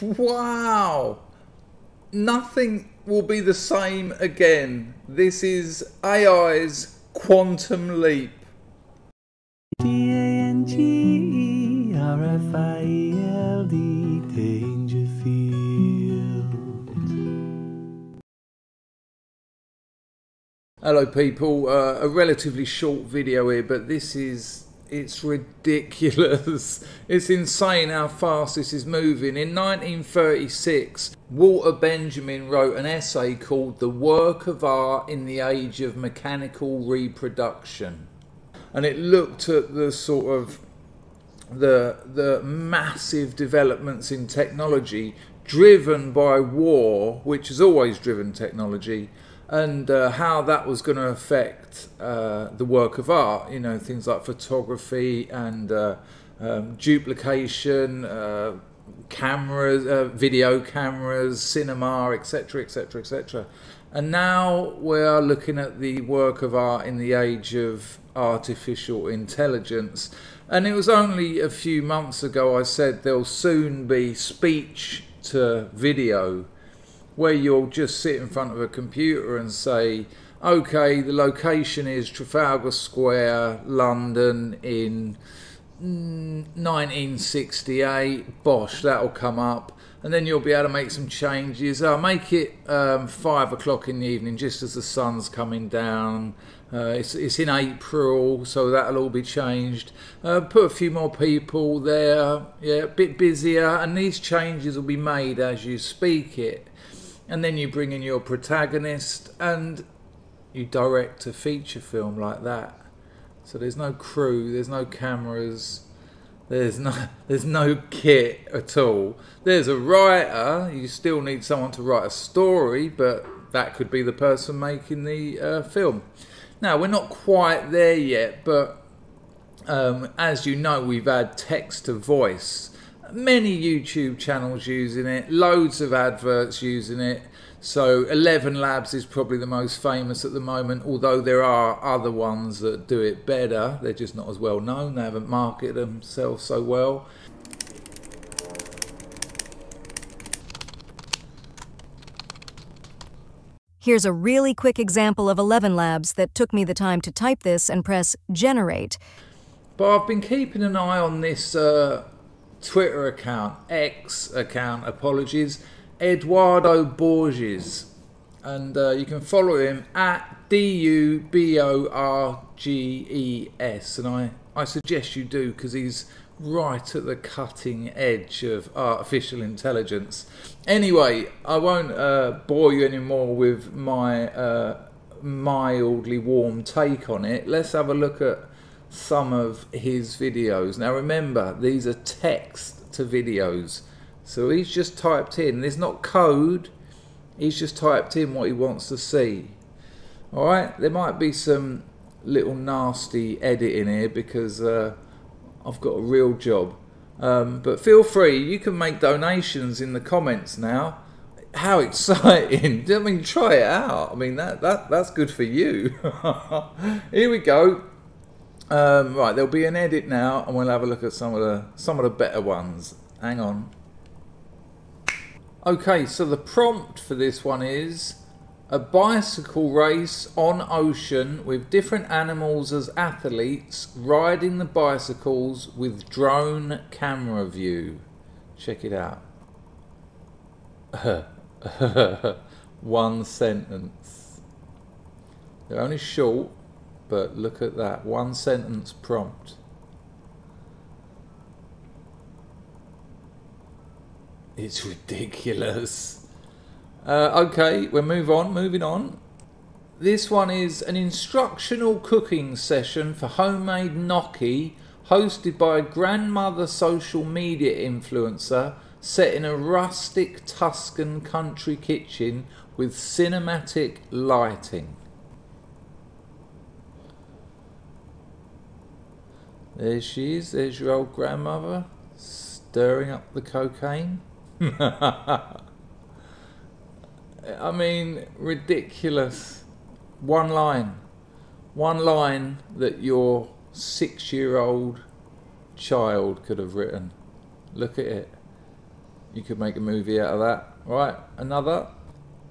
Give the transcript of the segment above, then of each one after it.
Wow! Nothing will be the same again. This is AI's quantum leap. D-A-N-G-E-R-F-I-E-L-D, Dangerfield. Hello people, a relatively short video here, but this is... it's ridiculous. It's insane how fast this is moving. In 1936, Walter Benjamin wrote an essay called The Work of Art in the Age of Mechanical Reproduction. And it looked at the sort of the massive developments in technology driven by war, which has always driven technology, and how that was going to affect the work of art, you know, things like photography and duplication, cameras, video cameras, cinema, etc, etc, etc. And now we are looking at the work of art in the age of artificial intelligence. And it was only a few months ago I said there'll soon be speech to video, where you'll just sit in front of a computer and say, okay, the location is Trafalgar Square, London in 1968, bosh, that'll come up. And then you'll be able to make some changes. I'll make it 5 o'clock in the evening, just as the sun's coming down. It's in April, so that'll all be changed. Put a few more people there, yeah, a bit busier, and these changes will be made as you speak it. And then you bring in your protagonist and you direct a feature film like that. So there's no crew, there's no cameras, there's no kit at all. There's a writer, you still need someone to write a story, but that could be the person making the film. Now, we're not quite there yet, but as you know, we've had text to voice. Many YouTube channels using it, loads of adverts using it. So 11 Labs is probably the most famous at the moment, although there are other ones that do it better. They're just not as well known. They haven't marketed themselves so well. Here's a really quick example of 11 Labs that took me the time to type this and press generate. But I've been keeping an eye on this Twitter account, X account, apologies, Eduardo Borges, and you can follow him at D-U-B-O-R-G-E-S, and I suggest you do, because he's right at the cutting edge of artificial intelligence. Anyway, I won't bore you anymore with my mildly warm take on it. Let's have a look at some of his videos. Now remember, these are text to videos, so he's just typed in, there's not code, he's just typed in what he wants to see. Alright, there might be some little nasty editing here because I've got a real job, but feel free, you can make donations in the comments now. How exciting. I mean, try it out. I mean, that's good for you. Here we go. Right, there'll be an edit now, and we'll have a look at some of the better ones. Hang on. Okay, so the prompt for this one is a bicycle race on ocean with different animals as athletes riding the bicycles with drone camera view. Check it out. 1 sentence. They're only short. But look at that, 1 sentence prompt. It's ridiculous. Okay, we'll move on, moving on. This one is an instructional cooking session for homemade gnocchi hosted by grandmother social media influencer, set in a rustic Tuscan country kitchen with cinematic lighting. There she is, there's your old grandmother, stirring up the cocaine. I mean, ridiculous. One line that your 6-year-old child could have written. Look at it. You could make a movie out of that. Right, another.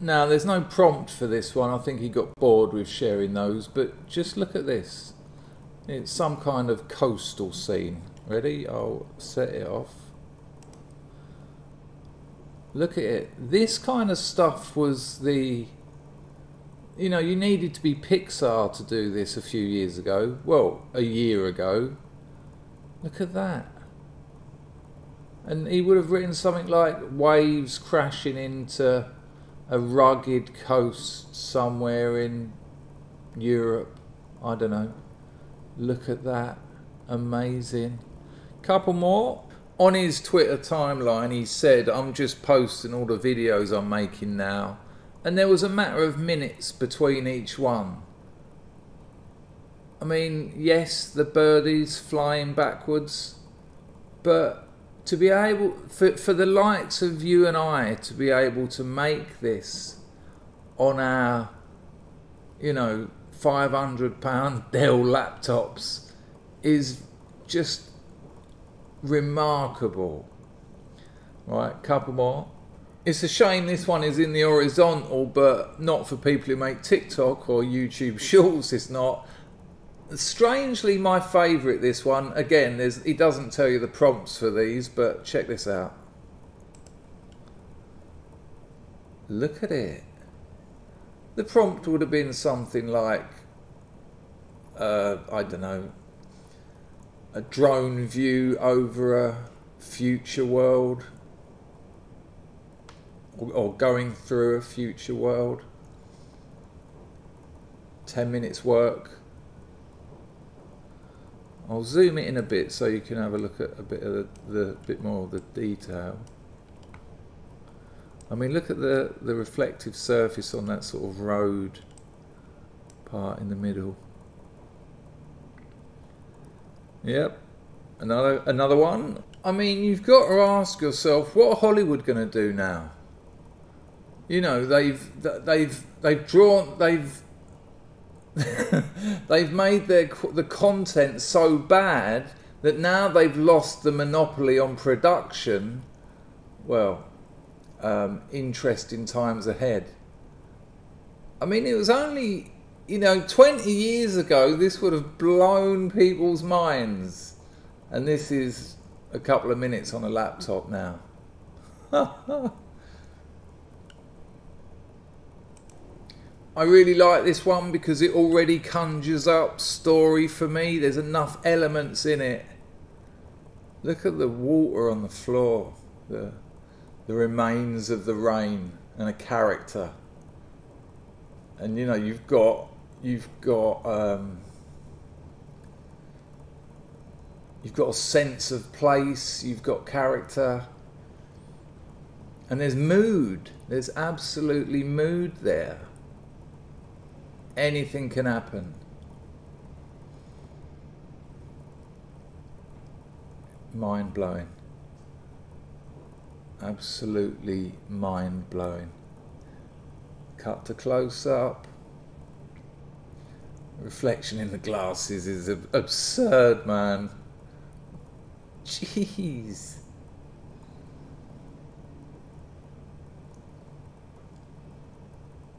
Now, there's no prompt for this one. I think he got bored with sharing those, but just look at this. It's some kind of coastal scene. Ready? I'll set it off. Look at it. This kind of stuff was the... You know, you needed to be Pixar to do this a few years ago. Well, a year ago. Look at that. And he would have written something like waves crashing into a rugged coast somewhere in Europe. I don't know. Look at that. Amazing. Couple more. On his Twitter timeline, he said, I'm just posting all the videos I'm making now. And there was a matter of minutes between each one. I mean, yes, the birdies flying backwards, but to be able, for the likes of you and I to be able to make this on our, you know, £500 Dell laptops is just remarkable. Right, couple more. It's a shame this one is in the horizontal, but not for people who make TikTok or YouTube shorts, it's not. Strangely my favourite, this one. Again, he doesn't tell you the prompts for these, but check this out. Look at it. The prompt would have been something like, I don't know, a drone view over a future world, or going through a future world, 10 minutes work. I'll zoom it in a bit so you can have a look at a bit of the bit more of the detail. I mean, look at the reflective surface on that sort of road part in the middle. Yep, another one. I mean, you've got to ask yourself, what are Hollywood going to do now? You know, they've they've made the content so bad that now they've lost the monopoly on production. Well, interesting times ahead. I mean, it was only, you know, 20 years ago this would have blown people's minds, and this is a couple of minutes on a laptop now. I really like this one because it already conjures up story for me. There's enough elements in it. Look at the water on the floor, the remains of the rain, and a character. And you know, you've got a sense of place. You've got character, and there's mood. There's absolutely mood there. Anything can happen. Mind-blowing. Absolutely mind-blowing. Cut to close-up. Reflection in the glasses is absurd, man. Jeez.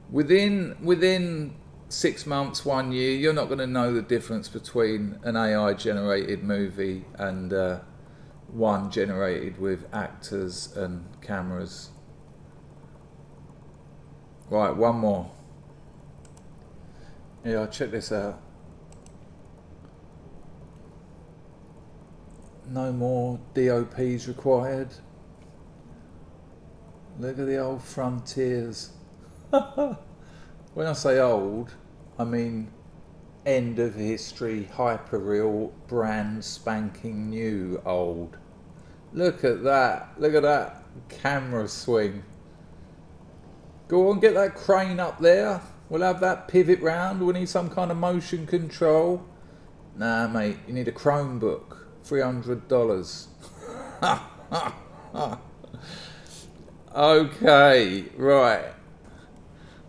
Within 6 months, 1 year, you're not going to know the difference between an AI generated movie and one generated with actors and cameras. Right, one more. Yeah, check this out. No more DOPs required. Look at the old frontiers. When I say old, I mean end of history, hyperreal, brand spanking new old. Look at that. Look at that camera swing. Go on, get that crane up there. We'll have that pivot round. We'll need some kind of motion control. Nah, mate, you need a Chromebook. $300. Okay, right.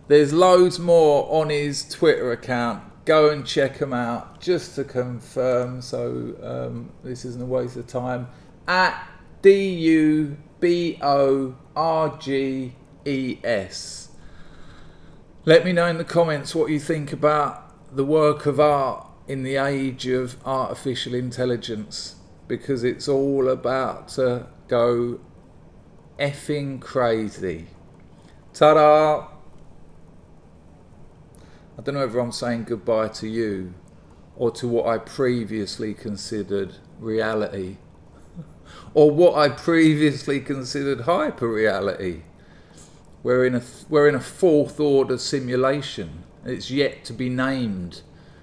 There's loads more on his Twitter account. Go and check them out just to confirm, so this isn't a waste of time. At DUB B-O-R-G-E-S. Let me know in the comments what you think about The Work of Art in the Age of Artificial Intelligence, because it's all about to go effing crazy. Ta-da! I don't know if I'm saying goodbye to you or to what I previously considered reality or what I previously considered hyper-reality. We're in a fourth order simulation. It's yet to be named.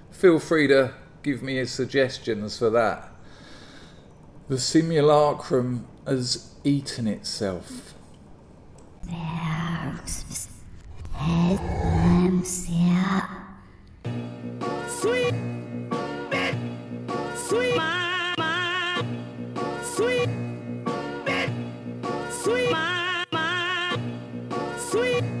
Feel free to give me your suggestions for that. The simulacrum has eaten itself. Sweet bit, sweet mama, sweet bit, sweet mama, sweet.